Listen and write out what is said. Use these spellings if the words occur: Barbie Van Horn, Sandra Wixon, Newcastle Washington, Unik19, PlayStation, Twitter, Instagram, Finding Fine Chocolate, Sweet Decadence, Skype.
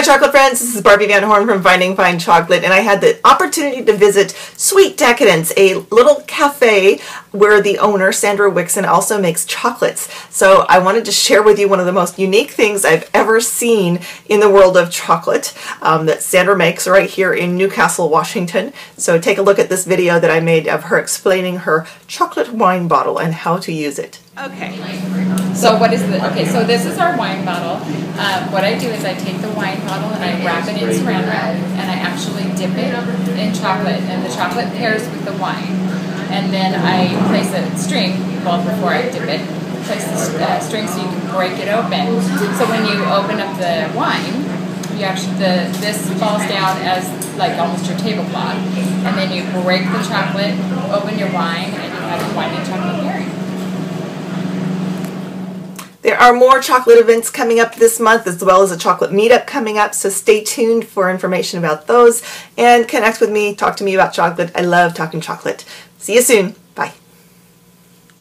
Fine Chocolate friends, this is Barbie Van Horn from Finding Fine Chocolate, and I had the opportunity to visit Sweet Decadence, a little cafe where the owner, Sandra Wixon, also makes chocolates. So I wanted to share with you one of the most unique things I've ever seen in the world of chocolate that Sandra makes right here in Newcastle, Washington. So take a look at this video that I made of her explaining her chocolate wine bottle and how to use it. Okay, so what is the, okay, so this is our wine bottle. What I do is I take the wine bottle and I wrap it in saran wrap and I actually dip it in chocolate, and the chocolate pairs with the wine. And then I place a string, well, before I dip it, place the string so you can break it open. So when you open up the wine, you actually, this falls down as like almost your tablecloth. And then you break the chocolate, open your wine, and you have a wine and chocolate pairing. There are more chocolate events coming up this month, as well as a chocolate meetup coming up, so stay tuned for information about those and connect with me, talk to me about chocolate. I love talking chocolate. See you soon.